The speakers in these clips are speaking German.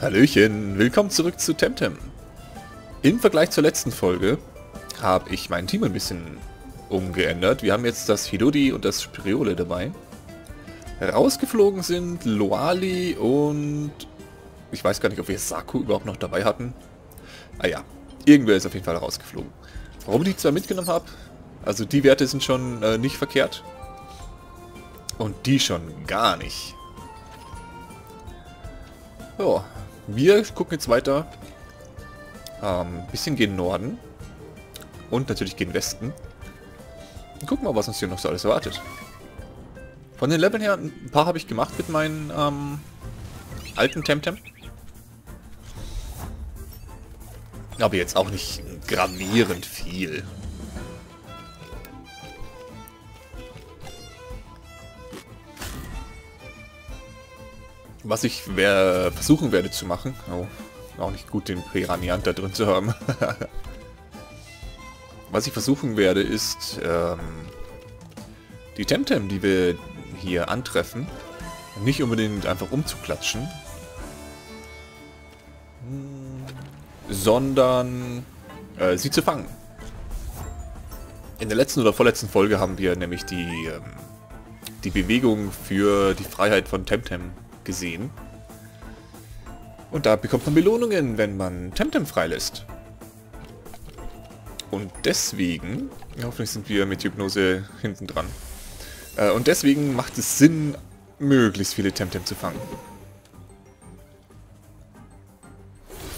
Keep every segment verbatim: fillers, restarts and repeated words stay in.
Hallöchen, willkommen zurück zu Temtem. Im Vergleich zur letzten Folge habe ich mein Team ein bisschen umgeändert. Wir haben jetzt das Hidodi und das Spiriole dabei. Rausgeflogen sind Loali und... ich weiß gar nicht, ob wir Saku überhaupt noch dabei hatten. Ah ja, irgendwer ist auf jeden Fall rausgeflogen. Warum ich die zwei mitgenommen habe? Also die Werte sind schon äh, nicht verkehrt. Und die schon gar nicht. So. Wir gucken jetzt weiter. Ähm, bisschen gehen Norden. Und natürlich gehen Westen. Und gucken mal, was uns hier noch so alles erwartet. Von den Leveln her, ein paar habe ich gemacht mit meinen ähm, alten Temtem. Aber jetzt auch nicht gravierend viel. Was ich versuchen werde zu machen. Oh, auch nicht gut, den Piraniat da drin zu haben. Was ich versuchen werde, ist ähm, die Temtem, die wir hier antreffen, nicht unbedingt einfach umzuklatschen, sondern äh, sie zu fangen. In der letzten oder vorletzten Folge haben wir nämlich die, ähm, die Bewegung für die Freiheit von Temtem gesehen. Und da bekommt man Belohnungen, wenn man Temtem freilässt. Und deswegen, hoffentlich sind wir mit Hypnose hinten dran. Äh, und deswegen macht es Sinn, möglichst viele Temtem zu fangen.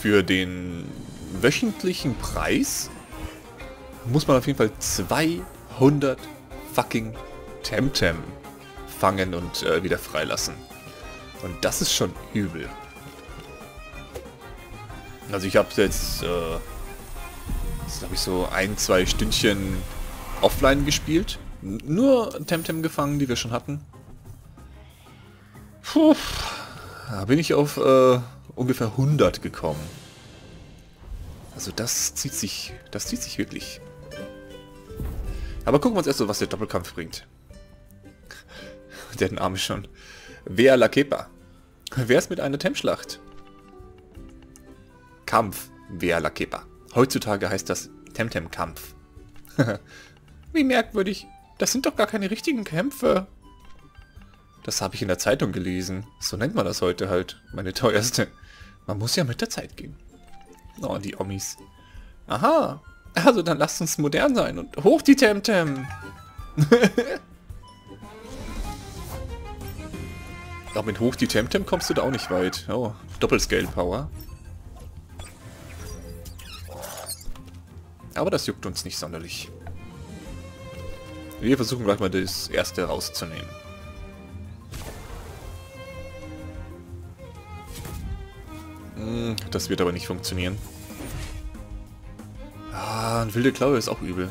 Für den wöchentlichen Preis muss man auf jeden Fall zweihundert fucking Temtem fangen und äh, wieder freilassen. Und das ist schon übel. Also ich habe jetzt, äh, jetzt habe ich so ein, zwei Stündchen offline gespielt. Nur Temtem gefangen, die wir schon hatten. Puh, da bin ich auf äh, ungefähr hundert gekommen. Also das zieht sich, das zieht sich wirklich. Aber gucken wir uns erst so, was der Doppelkampf bringt. Der Name schon. Wer la Kepa? Wär's mit einer Temschlacht? Kampf, wer la Kepa. Heutzutage heißt das Temtem-Kampf. Wie merkwürdig, das sind doch gar keine richtigen Kämpfe. Das habe ich in der Zeitung gelesen. So nennt man das heute halt, meine teuerste. Man muss ja mit der Zeit gehen. Oh, die Omis. Aha, also dann lasst uns modern sein und hoch die Temtem. Auch mit hoch die Temtem kommst du da auch nicht weit. Oh, Doppelscale-Power. Aber das juckt uns nicht sonderlich. Wir versuchen gleich mal das erste rauszunehmen. Hm, das wird aber nicht funktionieren. Ah, ein wilde Klaue ist auch übel.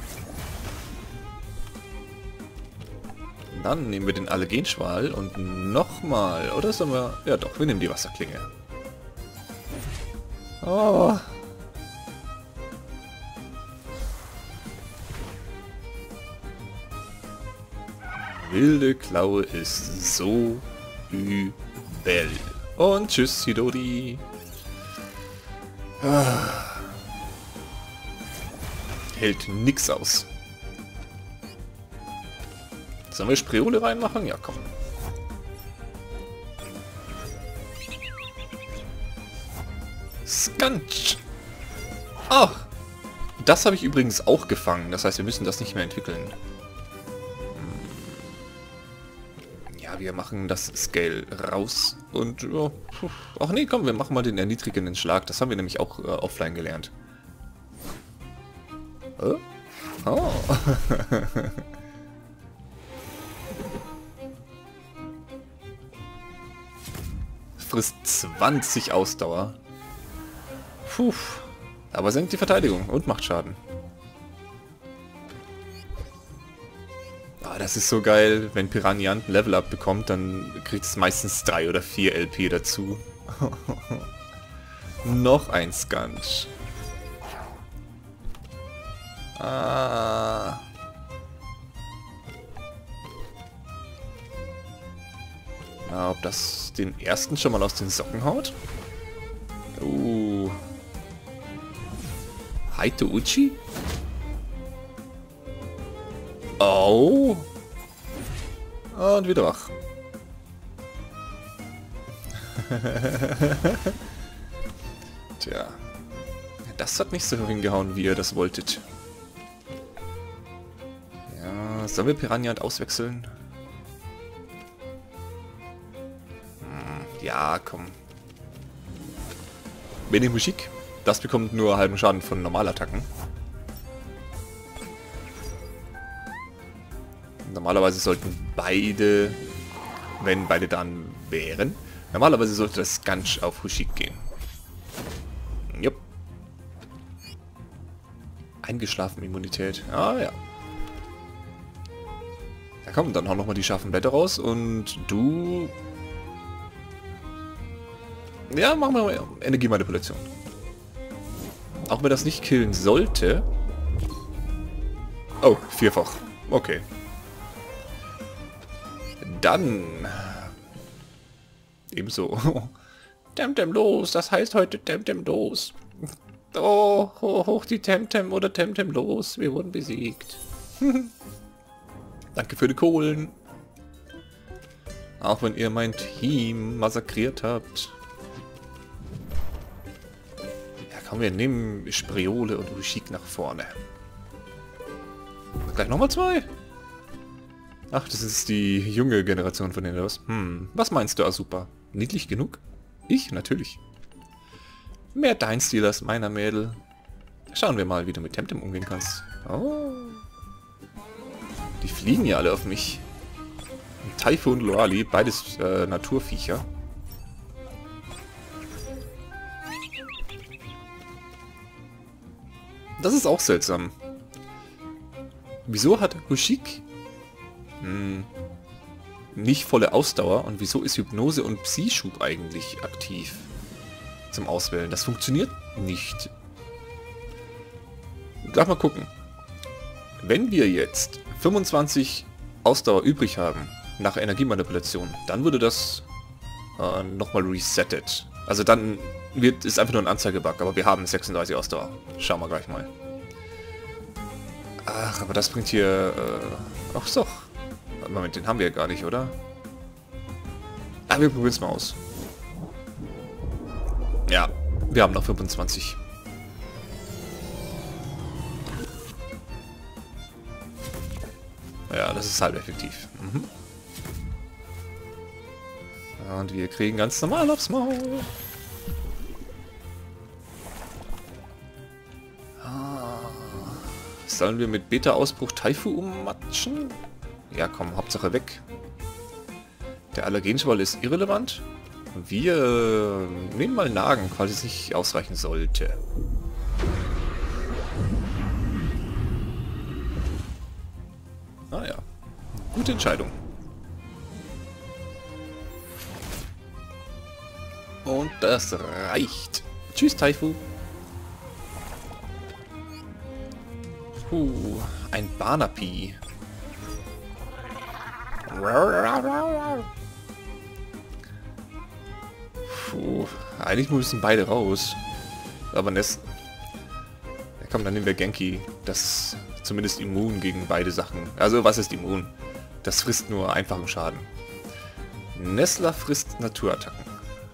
Dann nehmen wir den Allegenschwal und nochmal, oder sollen wir... ja doch, wir nehmen die Wasserklinge. Oh. Wilde Klaue ist so übel. Und tschüss, Hidori. Ah. Hält nix aus. Sollen wir Spiriole reinmachen? Ja, komm. Skunch! Ach! Das habe ich übrigens auch gefangen. Das heißt, wir müssen das nicht mehr entwickeln. Ja, wir machen das Scale raus. Und... oh, ach nee, komm, wir machen mal den erniedrigenden Schlag. Das haben wir nämlich auch äh, offline gelernt. Oh. Oh. Frisst zwanzig Ausdauer. Puh. Aber senkt die Verteidigung und macht Schaden. Ah, das ist so geil. Wenn Piranian ein Level-Up bekommt, dann kriegt es meistens drei oder vier L P dazu. Noch ein Skunch. Ah... ob das den ersten schon mal aus den Socken haut? Uh. Haito Uchi? Oh. Und wieder wach. Tja. Das hat nicht so hingehauen, wie ihr das wolltet. Ja, sollen wir Piraniat auswechseln? Hm, ja, komm. Bene Huschik. Das bekommt nur halben Schaden von Normalattacken. Normalerweise sollten beide, wenn beide dann wären, normalerweise sollte das Skunch auf Huschik gehen. Jupp. Eingeschlafen Immunität. Ah ja. Da kommen dann auch nochmal die scharfen Blätter raus und du... Ja, machen wir Energiemanipulation. Auch wenn das nicht killen sollte... Oh, vierfach. Okay. Dann... Ebenso. Temtem los, das heißt heute Temtem los. Oh, hoch, hoch die Temtem oder Temtem los, wir wurden besiegt. Danke für die Kohlen. Auch wenn ihr mein Team massakriert habt. Ja komm, wir nehmen Spiriole und Huschik nach vorne. Gleich nochmal zwei? Ach, das ist die junge Generation von denen aus. Hm, was meinst du, Asupa? Niedlich genug? Ich? Natürlich. Mehr dein Stil als meiner, Mädel. Schauen wir mal, wie du mit Temtem umgehen kannst. Oh. Die fliegen ja alle auf mich. Taifu und Loali, beides äh, Naturviecher. Das ist auch seltsam. Wieso hat Kushik Hm. nicht volle Ausdauer und wieso ist Hypnose und Psi-Schub eigentlich aktiv zum Auswählen? Das funktioniert nicht. Lass mal gucken. Wenn wir jetzt fünfundzwanzig Ausdauer übrig haben nach Energiemanipulation, dann würde das äh, nochmal resettet. Also dann wird es einfach nur ein Anzeigebug, aber wir haben sechsunddreißig Ausdauer. Schauen wir gleich mal. Ach, aber das bringt hier... Äh, ach so. Moment, den haben wir ja gar nicht, oder? Ah, wir probieren es mal aus. Ja, wir haben noch fünfundzwanzig. Ja, das ist halb effektiv. Mhm. Und wir kriegen ganz normal aufs Maul. Ah. Sollen wir mit Beta-Ausbruch Taifu ummatschen? Ja komm, Hauptsache weg. Der Allegenschwal ist irrelevant. Wir nehmen mal Nagen, falls es nicht ausreichen sollte. Ah ja, gute Entscheidung. Und das reicht. Tschüss Taifu. Uh, ein Banapi. Puh, eigentlich müssen beide raus. Aber Ness... Ja, komm, dann nehmen wir Genki. Das ist zumindest immun gegen beide Sachen. Also, was ist immun? Das frisst nur einfachen Schaden. Nessla frisst Naturattacken.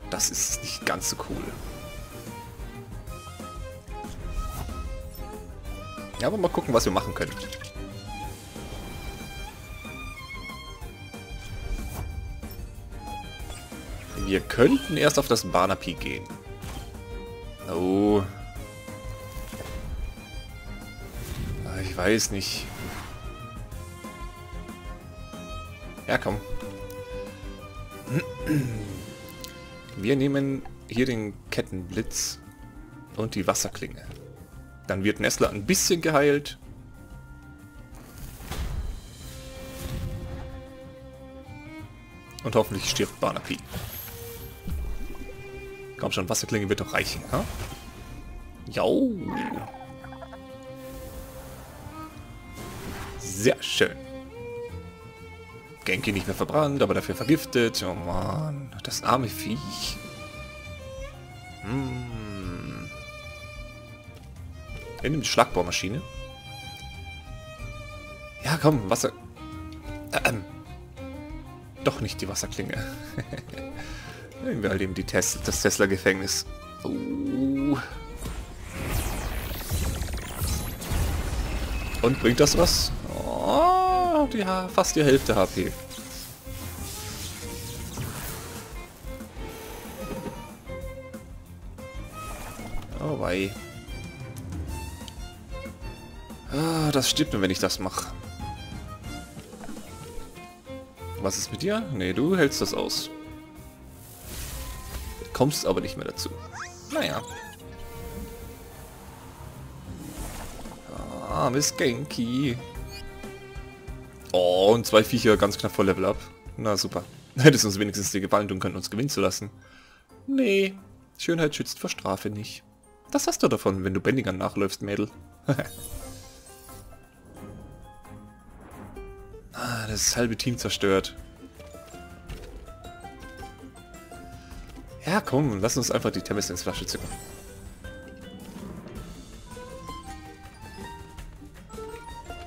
Das ist nicht ganz so cool. Ja, aber mal gucken, was wir machen können. Wir könnten erst auf das Banapi gehen. Oh. Ich weiß nicht. Ja, komm. Wir nehmen hier den Kettenblitz und die Wasserklinge. Dann wird Nessla ein bisschen geheilt. Und hoffentlich stirbt Banapi. Komm schon, Wasserklinge wird doch reichen, ha? Jau! Sehr schön. Genki nicht mehr verbrannt, aber dafür vergiftet. Oh man, das arme Viech. Hm. Er nimmt die Schlagbohrmaschine. Ja, komm, Wasser... Ähm. Doch nicht die Wasserklinge. Nehmen wir halt eben die Tes das Tesla-Gefängnis. Uh. Und bringt das was? Oh, die, fast die Hälfte H P. Oh wei. Ah, das stirbt nur, wenn ich das mache. Was ist mit dir? Nee, du hältst das aus. Kommst aber nicht mehr dazu. Naja. Ah, Miss Genki. Oh, und zwei Viecher ganz knapp vor Level Up. Na super. Hättest uns wenigstens die Gewalt tun können, uns gewinnen zu lassen. Nee. Schönheit schützt vor Strafe nicht. Das hast du davon, wenn du Bändigern nachläufst, Mädel. Ah, das halbe Team zerstört. Ja, komm, lass uns einfach die Temmes ins Flasche zücken.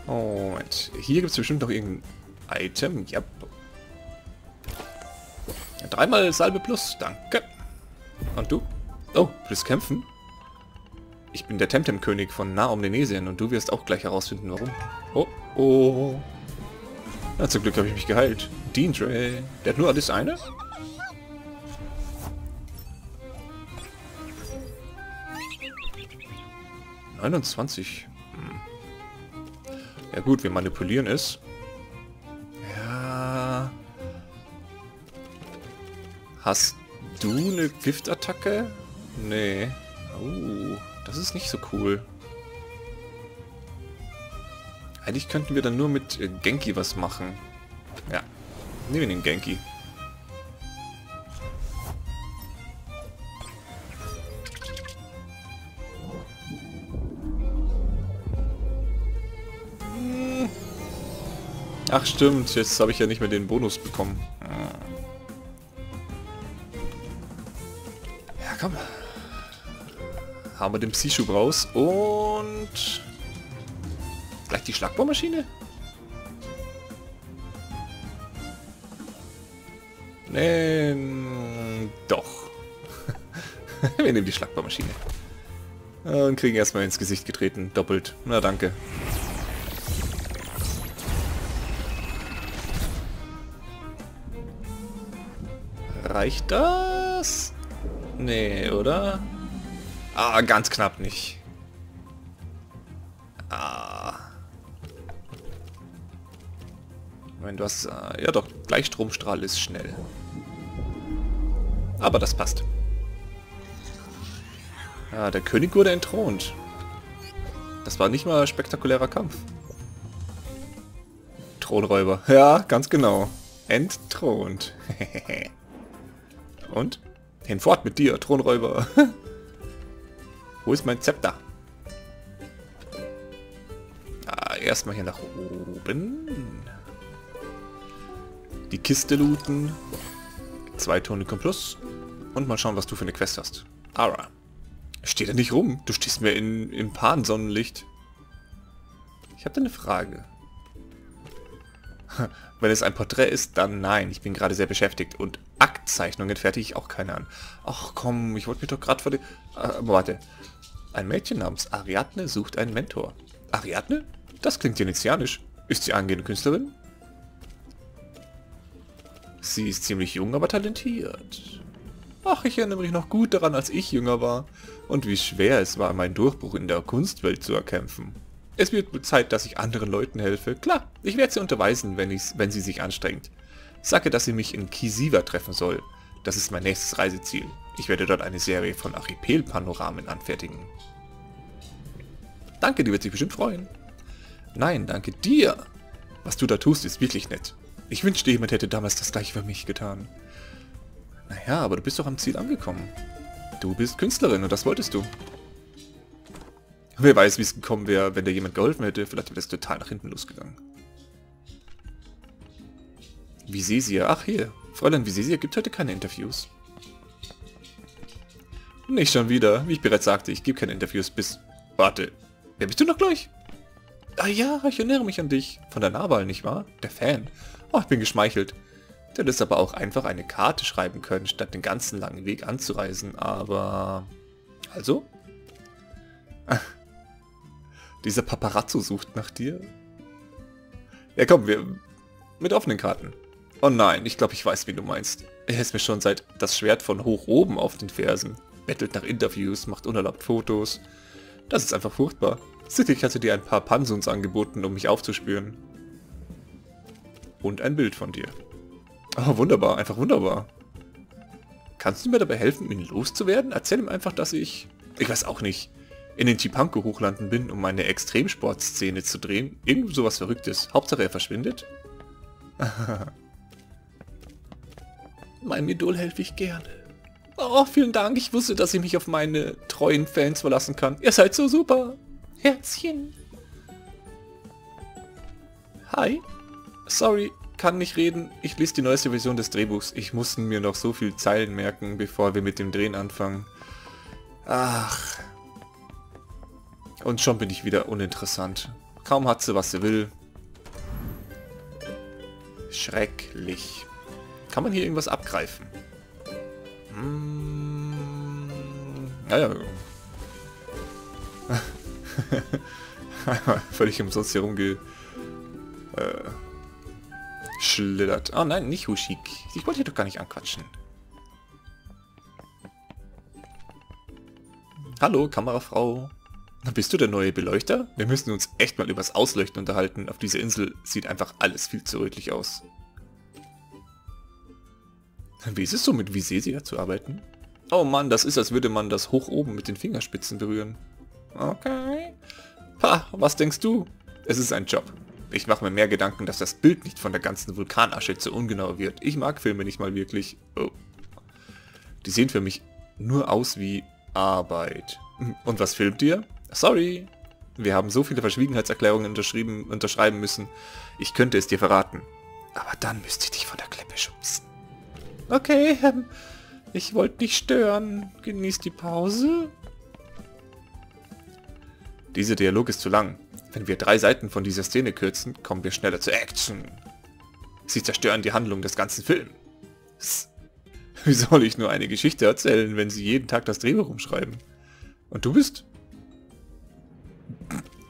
Oh, Moment. Hier gibt es bestimmt noch irgendein Item. Yep. Ja. Dreimal Salbe plus, danke. Und du? Oh, willst kämpfen? Ich bin der Temtem-König von Nah-Omnesien und du wirst auch gleich herausfinden, warum. Oh, oh. Na, zum Glück habe ich mich geheilt. Dean Dre. Der hat nur alles eine? neunundzwanzig. Hm. Ja gut, wir manipulieren es. Ja. Hast du eine Giftattacke? Nee. Uh, das ist nicht so cool. Eigentlich könnten wir dann nur mit Genki was machen. Ja. Nehmen wir den Genki. Ach stimmt, jetzt habe ich ja nicht mehr den Bonus bekommen. Ja komm. Haben wir den Psi-Schub raus und... gleich die Schlagbohrmaschine? Nee, doch. Wir nehmen die Schlagbohrmaschine. Und kriegen erstmal ins Gesicht getreten, doppelt. Na danke. Reicht das? Nee, oder? Ah, ganz knapp nicht. Ah. Ich meine, du hast... Äh, ja doch, Gleichstromstrahl ist schnell. Aber das passt. Ah, der König wurde entthront. Das war nicht mal ein spektakulärer Kampf. Thronräuber. Ja, ganz genau. Entthront. Und? Hinfort mit dir, Thronräuber. Wo ist mein Zepter? Ah, erstmal hier nach oben. Die Kiste looten. Zwei Tonikum Plus. Und mal schauen, was du für eine Quest hast. Ara. Steh da nicht rum. Du stehst mir in, im Pan-Sonnenlicht. Ich habe da eine Frage. Wenn es ein Porträt ist, dann nein. Ich bin gerade sehr beschäftigt. Und Aktzeichnungen fertige ich auch keine an. Ach komm, ich wollte mich doch gerade vor dem... Äh, warte. Ein Mädchen namens Ariadne sucht einen Mentor. Ariadne? Das klingt venezianisch. Ist sie angehende Künstlerin? Sie ist ziemlich jung, aber talentiert. Ach, ich erinnere mich noch gut daran, als ich jünger war. Und wie schwer es war, meinen Durchbruch in der Kunstwelt zu erkämpfen. Es wird Zeit, dass ich anderen Leuten helfe. Klar, ich werde sie unterweisen, wenn, ich's, wenn sie sich anstrengt. Sage, dass sie mich in Kisiva treffen soll. Das ist mein nächstes Reiseziel. Ich werde dort eine Serie von Archipelpanoramen anfertigen. Danke, die wird sich bestimmt freuen. Nein, danke dir. Was du da tust, ist wirklich nett. Ich wünschte, jemand hätte damals das gleiche für mich getan. Naja, aber du bist doch am Ziel angekommen. Du bist Künstlerin und das wolltest du. Wer weiß, wie es gekommen wäre, wenn dir jemand geholfen hätte. Vielleicht wäre es total nach hinten losgegangen. Vicizia, ach hier. Fräulein Vicizia gibt heute keine Interviews. Nicht schon wieder. Wie ich bereits sagte, ich gebe keine Interviews bis... Warte. Wer bist du noch gleich? Ah ja, ich erinnere mich an dich. Von der Narwahl, nicht wahr? Der Fan. Oh, ich bin geschmeichelt. Du hättest aber auch einfach eine Karte schreiben können, statt den ganzen langen Weg anzureisen, aber... Also? Dieser Paparazzo sucht nach dir? Ja komm, wir... Mit offenen Karten. Oh nein, ich glaube, ich weiß, wie du meinst. Er ist mir schon seit das Schwert von hoch oben auf den Fersen. Bettelt nach Interviews, macht unerlaubt Fotos. Das ist einfach furchtbar. Sittlich hatte dir ein paar Pansuns angeboten, um mich aufzuspüren. Und ein Bild von dir. Oh, wunderbar, einfach wunderbar. Kannst du mir dabei helfen, ihn loszuwerden? Erzähl ihm einfach, dass ich... Ich weiß auch nicht. In den Chipanko-Hochlanden bin, um eine Extremsportszene zu drehen. Irgend sowas Verrücktes. Hauptsache er verschwindet. Meinem Idol helfe ich gerne. Oh, vielen Dank. Ich wusste, dass ich mich auf meine treuen Fans verlassen kann. Ihr seid so super. Herzchen. Hi. Sorry, kann nicht reden. Ich lese die neueste Version des Drehbuchs. Ich musste mir noch so viele Zeilen merken, bevor wir mit dem Drehen anfangen. Ach... Und schon bin ich wieder uninteressant. Kaum hat sie, was sie will. Schrecklich. Kann man hier irgendwas abgreifen? Hm. Naja. Völlig umsonst hier rumge... Äh. Schlittert. Oh nein, nicht Huschik. Ich wollte hier doch gar nicht anquatschen. Hallo, Kamerafrau. Bist du der neue Beleuchter? Wir müssen uns echt mal übers Ausleuchten unterhalten. Auf dieser Insel sieht einfach alles viel zu rötlich aus. Wie ist es so, mit Vicizia zu arbeiten? Oh Mann, das ist, als würde man das hoch oben mit den Fingerspitzen berühren. Okay. Ha, was denkst du? Es ist ein Job. Ich mache mir mehr Gedanken, dass das Bild nicht von der ganzen Vulkanasche zu ungenau wird. Ich mag Filme nicht mal wirklich. Oh. Die sehen für mich nur aus wie Arbeit. Und was filmt ihr? Sorry, wir haben so viele Verschwiegenheitserklärungen unterschrieben, unterschreiben müssen. Ich könnte es dir verraten. Aber dann müsste ich dich von der Klippe schubsen. Okay, ähm, ich wollte nicht stören. Genieß die Pause. Dieser Dialog ist zu lang. Wenn wir drei Seiten von dieser Szene kürzen, kommen wir schneller zur Action. Sie zerstören die Handlung des ganzen Films. Wie soll ich nur eine Geschichte erzählen, wenn sie jeden Tag das Drehbuch umschreiben? Und du bist...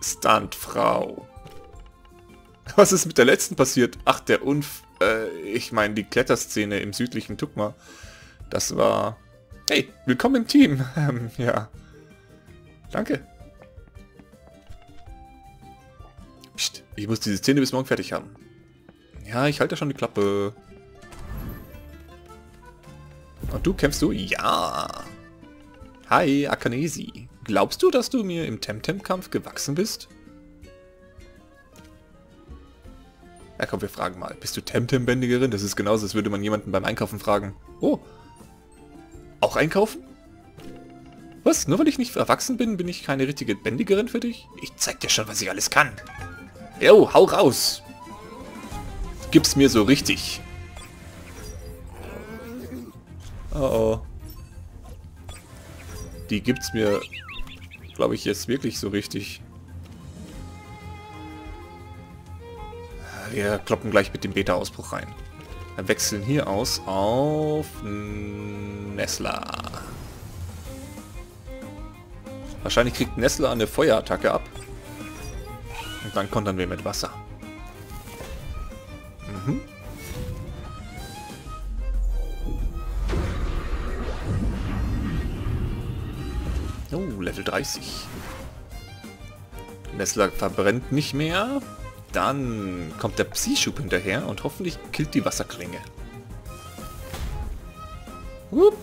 Stuntfrau. Was ist mit der letzten passiert? Ach, der Unf... Äh, ich meine, die Kletterszene im südlichen Tukma. Das war... Hey, willkommen im Team. Ähm, ja. Danke. Psst, ich muss diese Szene bis morgen fertig haben. Ja, ich halte schon die Klappe. Und du, kämpfst du? Ja. Hi, Akanesi. Glaubst du, dass du mir im Temtem-Kampf gewachsen bist? Ja komm, wir fragen mal. Bist du Temtem-Bändigerin? Das ist genauso, als würde man jemanden beim Einkaufen fragen. Oh, auch einkaufen? Was? Nur weil ich nicht erwachsen bin, bin ich keine richtige Bändigerin für dich? Ich zeig dir schon, was ich alles kann. Yo, hau raus! Gib's mir so richtig. Oh oh. Die gibt's mir... glaube ich jetzt wirklich so richtig. Wir kloppen gleich mit dem Beta-Ausbruch rein. Wir wechseln hier aus auf Nessla. Wahrscheinlich kriegt Nessla eine Feuerattacke ab. Und dann kontern wir mit Wasser. Mhm. Oh, Level dreißig. Nessla verbrennt nicht mehr. Dann kommt der Psi-Schub hinterher und hoffentlich killt die Wasserklinge. Hup.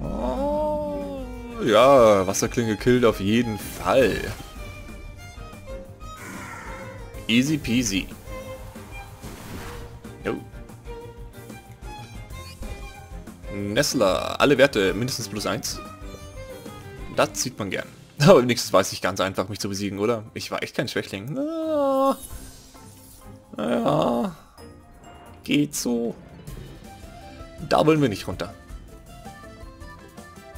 Oh, ja, Wasserklinge killt auf jeden Fall. Easy peasy. Nessla, alle Werte mindestens plus eins. Das sieht man gern. Aber im nächsten weiß ich ganz einfach, mich zu besiegen, oder? Ich war echt kein Schwächling. Na, naja. Geht so. Da wollen wir nicht runter.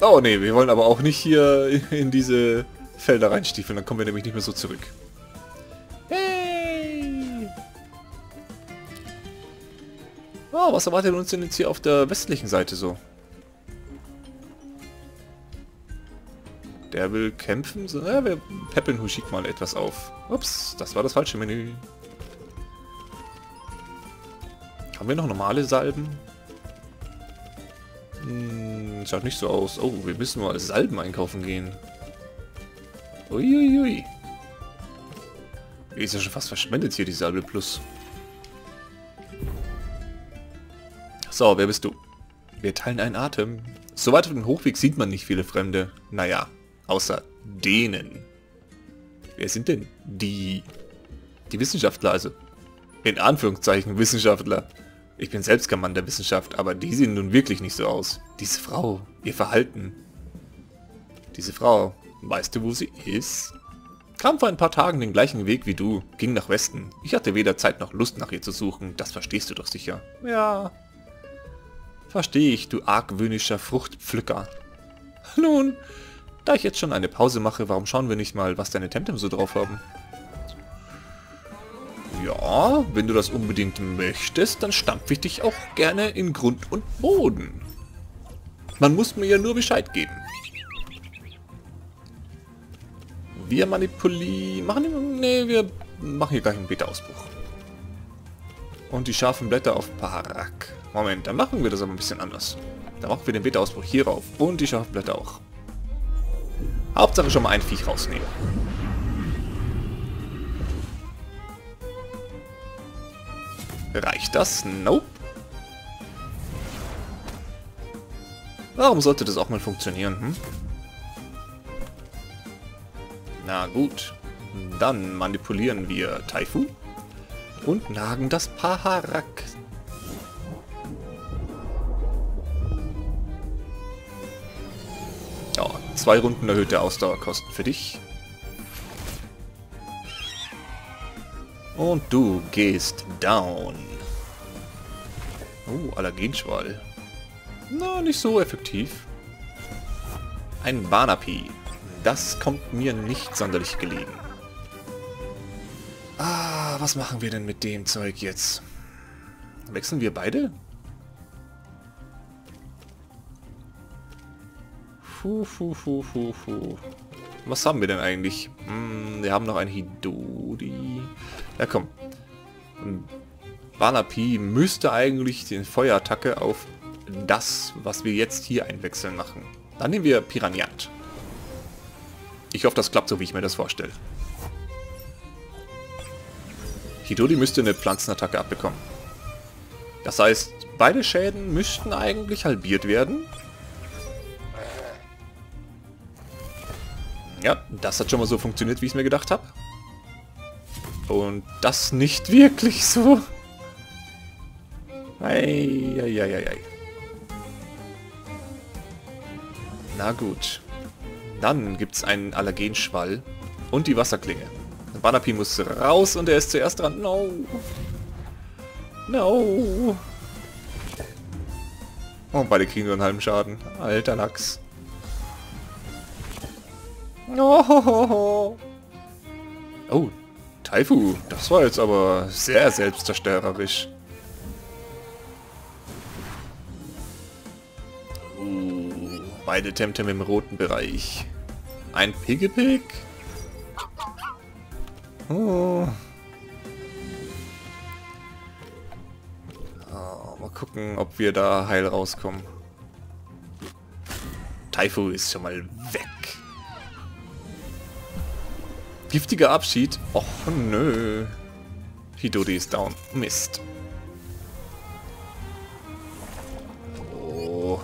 Oh ne, wir wollen aber auch nicht hier in diese Felder reinstiefeln, dann kommen wir nämlich nicht mehr so zurück. Hey! Oh, was erwartet uns denn jetzt hier auf der westlichen Seite so? Der will kämpfen? So, ja, wir peppeln Huschik mal etwas auf. Ups, das war das falsche Menü. Haben wir noch normale Salben? Hm, schaut nicht so aus. Oh, wir müssen mal Salben einkaufen gehen. Uiuiui. Ui, ui. Ist ja schon fast verschwendet hier, die Salbe Plus. So, wer bist du? Wir teilen einen Atem. Soweit auf dem Hochweg sieht man nicht viele Fremde. Naja, außer denen. Wer sind denn die? Die Wissenschaftler also. In Anführungszeichen Wissenschaftler. Ich bin selbst kein Mann der Wissenschaft, aber die sehen nun wirklich nicht so aus. Diese Frau, ihr Verhalten. Diese Frau, weißt du, wo sie ist? Kam vor ein paar Tagen den gleichen Weg wie du, ging nach Westen. Ich hatte weder Zeit noch Lust, nach ihr zu suchen, das verstehst du doch sicher. Ja. Verstehe ich, du argwöhnischer Fruchtpflücker. Nun, da ich jetzt schon eine Pause mache, warum schauen wir nicht mal, was deine Temtem so drauf haben? Ja, wenn du das unbedingt möchtest, dann stampfe ich dich auch gerne in Grund und Boden. Man muss mir ja nur Bescheid geben. Wir manipulieren... Machen... Nee, wir machen hier gleich einen Beta-Ausbruch. Und die scharfen Blätter auf Paharak. Moment, dann machen wir das aber ein bisschen anders. Da machen wir den Beta-Ausbruch hier rauf. Und die scharfen Blätter auch. Hauptsache schon mal ein Viech rausnehmen. Reicht das? Nope. Warum sollte das auch mal funktionieren, hm? Na gut. Dann manipulieren wir Taifu. Und nagen das Paharak. Ja, zwei Runden erhöhte Ausdauerkosten für dich. Und du gehst down. Oh, Allegenschwal. Na, nicht so effektiv. Ein Banapi. Das kommt mir nicht sonderlich gelegen. Ah, was machen wir denn mit dem Zeug jetzt? Wechseln wir beide? Puh, puh, puh, puh, puh. Was haben wir denn eigentlich? Hm, wir haben noch ein Hidodi. Ja komm. Banapi müsste eigentlich den Feuerattacke auf das, was wir jetzt hier einwechseln, machen. Dann nehmen wir Piraniat. Ich hoffe, das klappt so, wie ich mir das vorstelle. Hidori müsste eine Pflanzenattacke abbekommen. Das heißt, beide Schäden müssten eigentlich halbiert werden. Ja, das hat schon mal so funktioniert, wie ich es mir gedacht habe. Und das nicht wirklich so. Ei, ei, ei, ei. Na gut. Dann gibt es einen Allergenschwall und die Wasserklinge. Banapi muss raus und er ist zuerst dran. No. No. Und beide kriegen nur einen halben Schaden. Alter Lachs. Oh, oh, Taifu, das war jetzt aber sehr selbstzerstörerisch. Uh, beide Temtem im roten Bereich. Ein Piggepick? Oh. Oh, mal gucken, ob wir da heil rauskommen. Taifu ist schon mal weg. Giftiger Abschied? Och nö. Hidori ist down. Mist. Oh.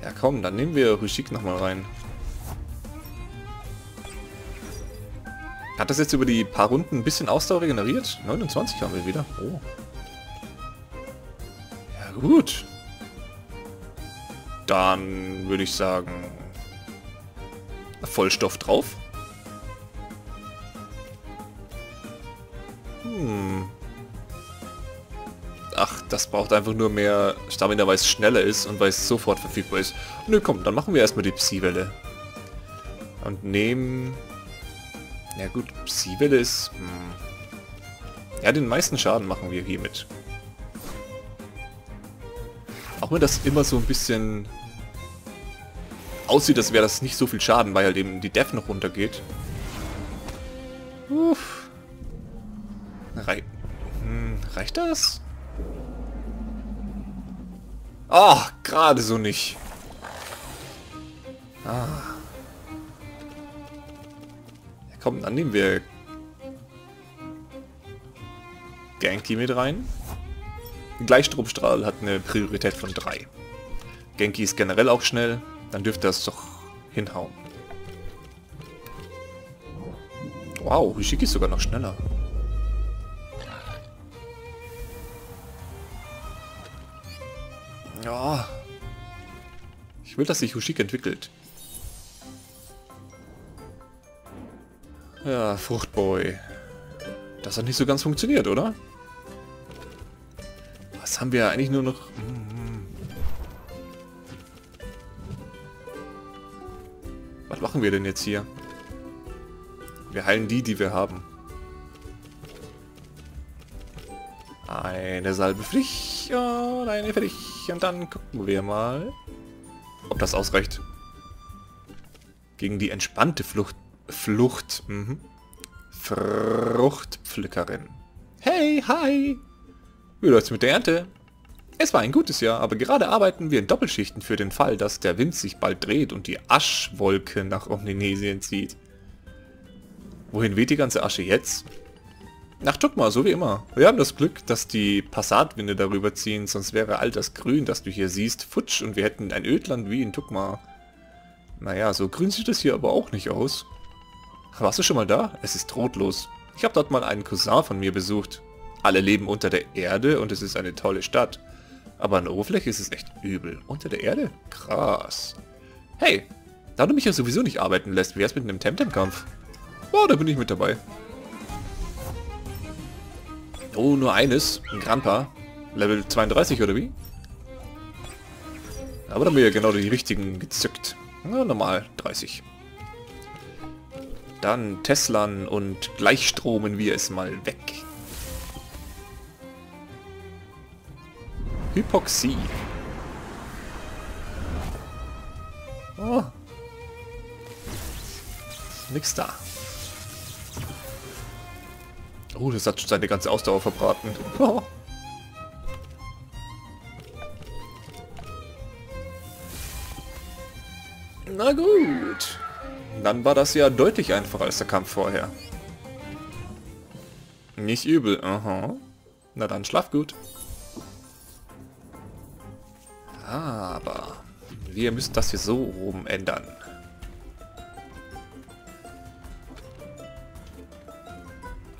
Ja komm, dann nehmen wir Huschik nochmal rein. Hat das jetzt über die paar Runden ein bisschen Ausdauer regeneriert? neunundzwanzig haben wir wieder. Oh. Ja gut. Dann würde ich sagen... Vollstoff drauf. Ach, das braucht einfach nur mehr Stamina, weil es schneller ist und weil es sofort verfügbar ist. Nö, komm, dann machen wir erstmal die Psi-Welle. Und nehmen... Ja gut, Psi-Welle ist... Hm. Ja, den meisten Schaden machen wir hiermit. Auch wenn das immer so ein bisschen... aussieht, als wäre das nicht so viel Schaden, weil halt eben die Def noch runtergeht. Uff. Rei hm, reicht das? Ah, oh, gerade so nicht. Ah. Ja, komm, dann nehmen wir Genki mit rein. Gleichstromstrahl hat eine Priorität von drei. Genki ist generell auch schnell. Dann dürfte das doch hinhauen. Wow, Huschik ist sogar noch schneller. Ja. Ich will, dass sich Huschik entwickelt. Ja, Fruchtboy. Das hat nicht so ganz funktioniert, oder? Was haben wir eigentlich nur noch... Was machen wir denn jetzt hier? Wir heilen die, die wir haben. Eine Salbe Pflicht und eine fertig. Und dann gucken wir mal, ob das ausreicht. Gegen die entspannte Flucht... Flucht... Mhm. Fruchtpflückerin. Hey, hi! Wie läuft's mit der Ernte? Es war ein gutes Jahr, aber gerade arbeiten wir in Doppelschichten für den Fall, dass der Wind sich bald dreht und die Aschwolke nach Omnesien zieht. Wohin weht die ganze Asche jetzt? Nach Tukma, so wie immer. Wir haben das Glück, dass die Passatwinde darüber ziehen, sonst wäre all das Grün, das du hier siehst, futsch und wir hätten ein Ödland wie in Tukma. Naja, so grün sieht es hier aber auch nicht aus. Warst du schon mal da? Es ist rotlos. Ich habe dort mal einen Cousin von mir besucht. Alle leben unter der Erde und es ist eine tolle Stadt. Aber an der Oberfläche ist es echt übel. Unter der Erde? Krass. Hey, da du mich ja sowieso nicht arbeiten lässt, wär's mit einem Temtem-Kampf? Oh, da bin ich mit dabei. Oh, nur eines. Ein Grampa. Level zweiunddreißig, oder wie? Aber da haben wir ja genau die richtigen gezückt. Na, normal. dreißig. Dann Teslan und gleichstromen wir es mal weg. Hypoxie. Oh. Nix da. Oh, das hat schon seine ganze Ausdauer verbraten. Oh. Na gut. Dann war das ja deutlich einfacher als der Kampf vorher. Nicht übel, aha. Na dann, schlaf gut. Aber wir müssen das hier so rum ändern.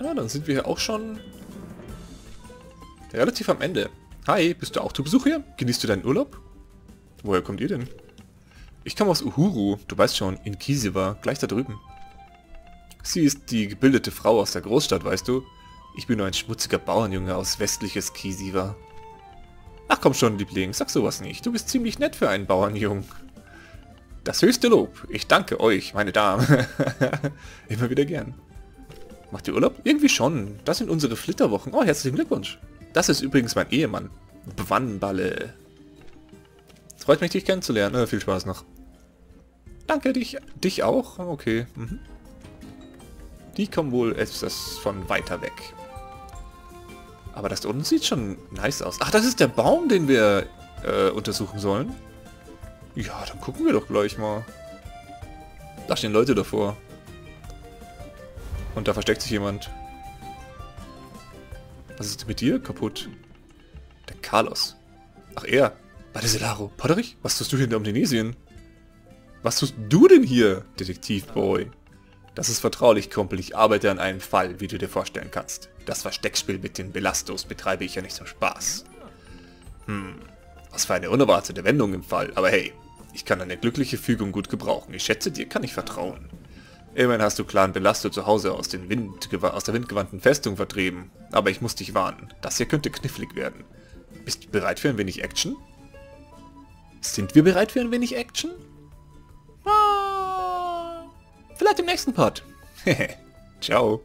Ja, dann sind wir hier auch schon relativ am Ende. Hi, bist du auch zu Besuch hier? Genießt du deinen Urlaub? Woher kommt ihr denn? Ich komme aus Uhuru, du weißt schon, in Kisiva, gleich da drüben. Sie ist die gebildete Frau aus der Großstadt, weißt du? Ich bin nur ein schmutziger Bauernjunge aus westliches Kisiva. Ach komm schon, Liebling, sag sowas nicht. Du bist ziemlich nett für einen Bauernjungen. Das höchste Lob. Ich danke euch, meine Damen. Immer wieder gern. Macht ihr Urlaub? Irgendwie schon. Das sind unsere Flitterwochen. Oh, herzlichen Glückwunsch. Das ist übrigens mein Ehemann. Bwannballe. Freut mich, dich kennenzulernen. Äh, viel Spaß noch. Danke, dich dich auch? Okay. Mhm. Die kommen wohl etwas von weiter weg. Aber das da unten sieht schon nice aus. Ach, das ist der Baum, den wir äh, untersuchen sollen. Ja, dann gucken wir doch gleich mal. Da stehen Leute davor. Und da versteckt sich jemand. Was ist mit dir kaputt? Der Carlos. Ach, er. Badeselaro. Paharak, was tust du hier in Omnesien? Was tust du denn hier, Detektivboy? Das ist vertraulich, Kumpel. Ich arbeite an einem Fall, wie du dir vorstellen kannst. Das Versteckspiel mit den Belastos betreibe ich ja nicht zum Spaß. Hm, was für eine unerwartete Wendung im Fall. Aber hey, ich kann eine glückliche Fügung gut gebrauchen. Ich schätze, dir kann ich vertrauen. Immerhin hast du klaren Belasto zu Hause aus, den Wind, aus der windgewandten Festung vertrieben. Aber ich muss dich warnen. Das hier könnte knifflig werden. Bist du bereit für ein wenig Action? Sind wir bereit für ein wenig Action? Ah, vielleicht im nächsten Part. Ciao.